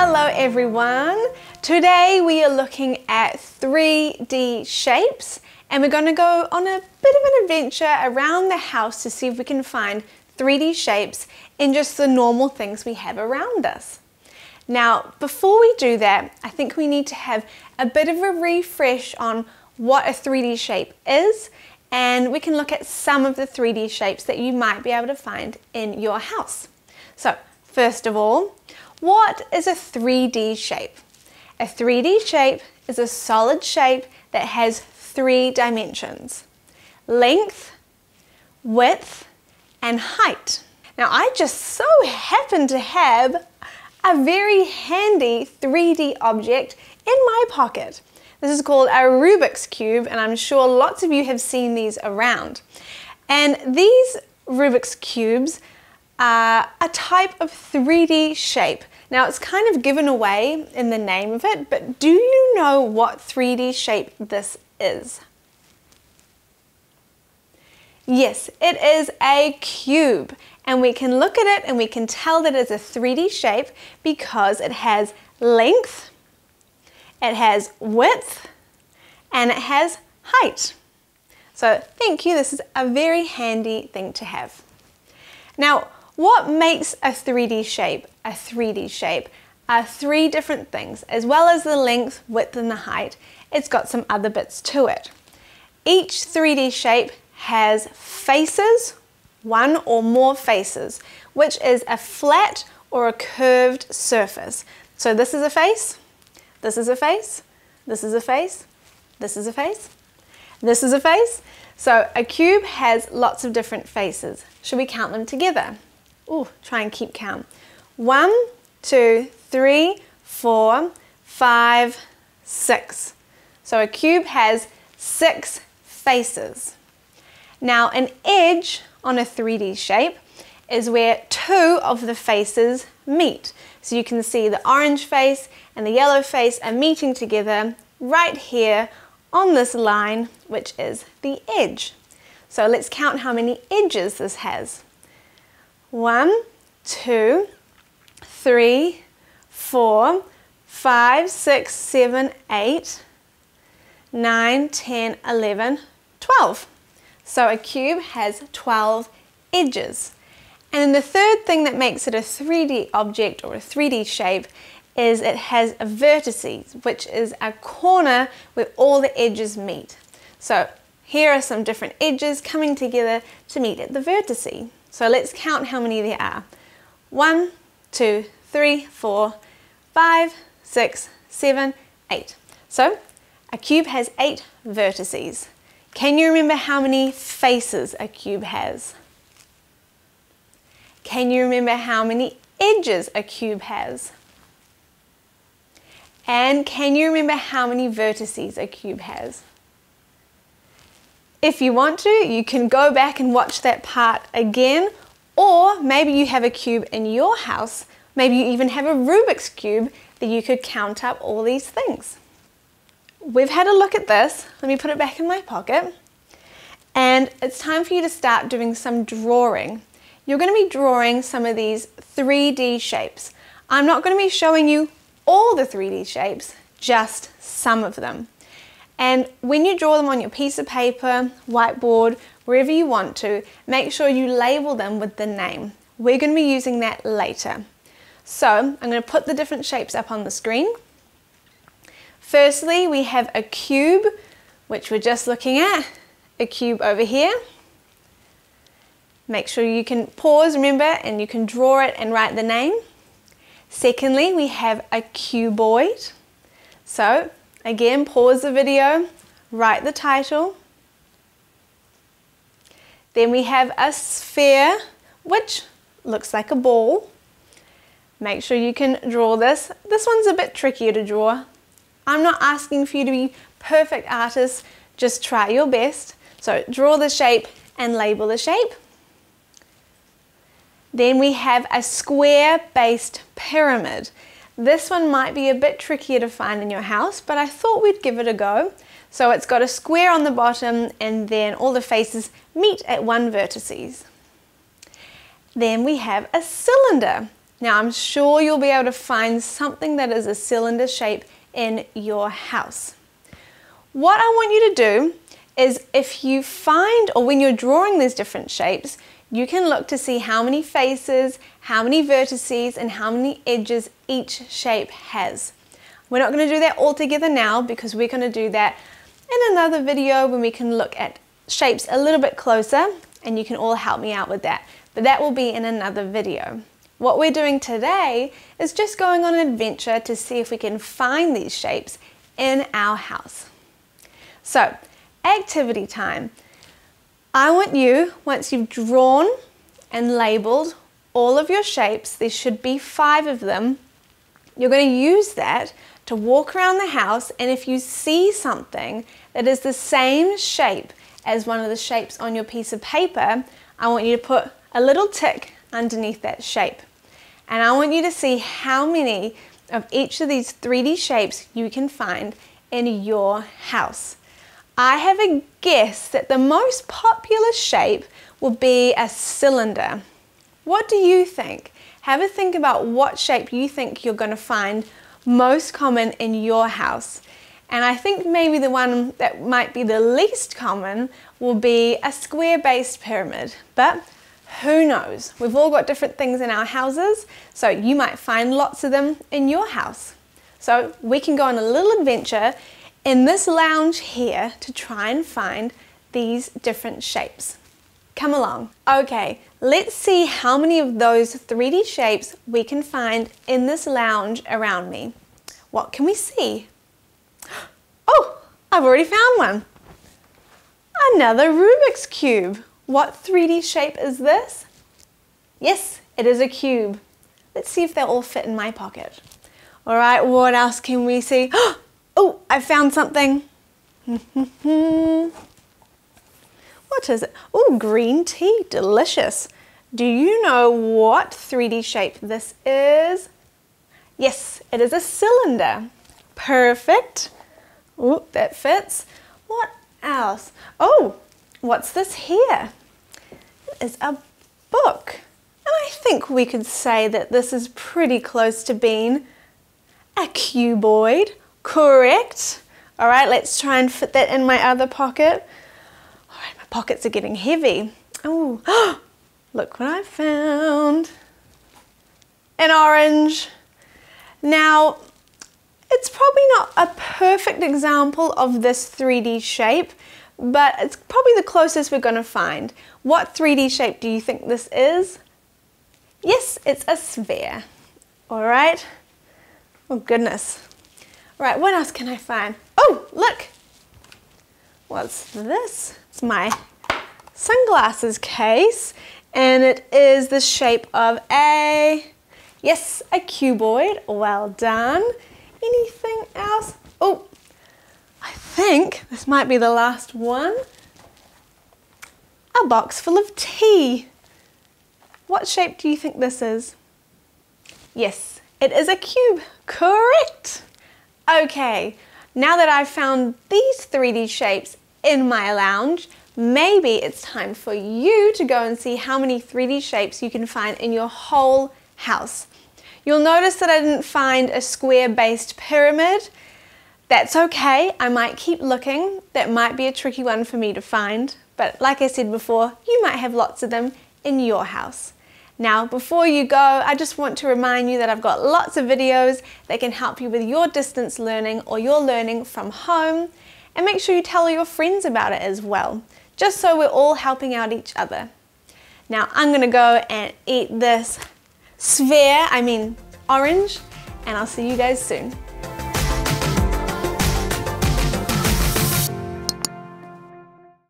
Hello everyone. Today we are looking at 3D shapes and we're going to go on a bit of an adventure around the house to see if we can find 3D shapes in just the normal things we have around us. Now, before we do that, I think we need to have a bit of a refresh on what a 3D shape is, and we can look at some of the 3D shapes that you might be able to find in your house. So, first of all, what is a 3D shape? A 3D shape is a solid shape that has three dimensions: length, width, and height. Now, I just so happen to have a very handy 3D object in my pocket. This is called a Rubik's Cube, and I'm sure lots of you have seen these around. And these Rubik's Cubes are a type of 3D shape. Now, it's kind of given away in the name of it, but do you know what 3D shape this is? Yes, it is a cube, and we can look at it and we can tell that it's a 3D shape because it has length, it has width, and it has height. So thank you, this is a very handy thing to have. Now, what makes a 3D shape a 3D shape are three different things. As well as the length, width, and the height, it's got some other bits to it. Each 3D shape has faces, one or more faces, which is a flat or a curved surface. So this is a face, this is a face, this is a face, this is a face, this is a face. So a cube has lots of different faces. Should we count them together? Ooh, try and keep count. 1, 2, 3, 4, 5, 6. So a cube has 6 faces. Now, an edge on a 3D shape is where two of the faces meet. So you can see the orange face and the yellow face are meeting together right here on this line, which is the edge. So let's count how many edges this has. 1, 2, 3, 4, 5, 6, 7, 8, 9, 10, 11, 12. So a cube has 12 edges. And the third thing that makes it a 3D object or a 3D shape is it has a vertices, which is a corner where all the edges meet. So here are some different edges coming together to meet at the vertice. So let's count how many there are. 1, 2, 3, 4, 5, 6, 7, 8. So a cube has 8 vertices. Can you remember how many faces a cube has? Can you remember how many edges a cube has? And can you remember how many vertices a cube has? If you want to, you can go back and watch that part again, or maybe you have a cube in your house, maybe you even have a Rubik's Cube that you could count up all these things. We've had a look at this, let me put it back in my pocket, and it's time for you to start doing some drawing. You're going to be drawing some of these 3D shapes. I'm not going to be showing you all the 3D shapes, just some of them. And when you draw them on your piece of paper, whiteboard, wherever you want to, make sure you label them with the name. We're going to be using that later. So I'm going to put the different shapes up on the screen. Firstly, we have a cube, which we're just looking at, a cube over here. Make sure you can pause, remember, and you can draw it and write the name. Secondly, we have a cuboid. So again, pause the video, write the title. Then we have a sphere, which looks like a ball. Make sure you can draw this. This one's a bit trickier to draw. I'm not asking for you to be perfect artists, just try your best. So draw the shape and label the shape. Then we have a square-based pyramid. This one might be a bit trickier to find in your house, but I thought we'd give it a go. So it's got a square on the bottom and then all the faces meet at one vertices. Then we have a cylinder. Now I'm sure you'll be able to find something that is a cylinder shape in your house. What I want you to do is if you find, or when you're drawing these different shapes, you can look to see how many faces, how many vertices, and how many edges each shape has. We're not going to do that all together now because we're going to do that in another video when we can look at shapes a little bit closer and you can all help me out with that. But that will be in another video. What we're doing today is just going on an adventure to see if we can find these shapes in our house. So, activity time. I want you, once you've drawn and labeled all of your shapes, there should be 5 of them, you're going to use that to walk around the house, and if you see something that is the same shape as one of the shapes on your piece of paper, I want you to put a little tick underneath that shape. And I want you to see how many of each of these 3D shapes you can find in your house. I have a guess that the most popular shape will be a cylinder. What do you think? Have a think about what shape you think you're going to find most common in your house. And I think maybe the one that might be the least common will be a square-based pyramid. But who knows? We've all got different things in our houses, so you might find lots of them in your house. So we can go on a little adventure in this lounge here to try and find these different shapes. Come along. Okay, let's see how many of those 3D shapes we can find in this lounge around me. What can we see? Oh, I've already found one. Another Rubik's Cube. What 3D shape is this? Yes, it is a cube. Let's see if they'll all fit in my pocket. All right, what else can we see? Oh, I found something. What is it? Oh, green tea, delicious. Do you know what 3D shape this is? Yes, it is a cylinder. Perfect. Oh, that fits. What else? Oh, what's this here? It is a book. And I think we could say that this is pretty close to being a cuboid. Correct. All right, let's try and fit that in my other pocket. All right, my pockets are getting heavy. Oh, look what I found. An orange. Now, it's probably not a perfect example of this 3D shape, but it's probably the closest we're going to find. What 3D shape do you think this is? Yes, it's a sphere. All right. Oh, goodness. All right, what else can I find? Oh, look. What's this? It's my sunglasses case, and it is the shape of a, yes, a cuboid. Well done. Anything else? Oh. I think this might be the last one. A box full of tea. What shape do you think this is? Yes, it is a cube. Correct. Okay, now that I've found these 3D shapes in my lounge, maybe it's time for you to go and see how many 3D shapes you can find in your whole house. You'll notice that I didn't find a square-based pyramid. That's okay, I might keep looking. That might be a tricky one for me to find, but like I said before, you might have lots of them in your house. Now, before you go, I just want to remind you that I've got lots of videos that can help you with your distance learning or your learning from home, and make sure you tell your friends about it as well, just so we're all helping out each other. Now, I'm gonna go and eat this orange, and I'll see you guys soon.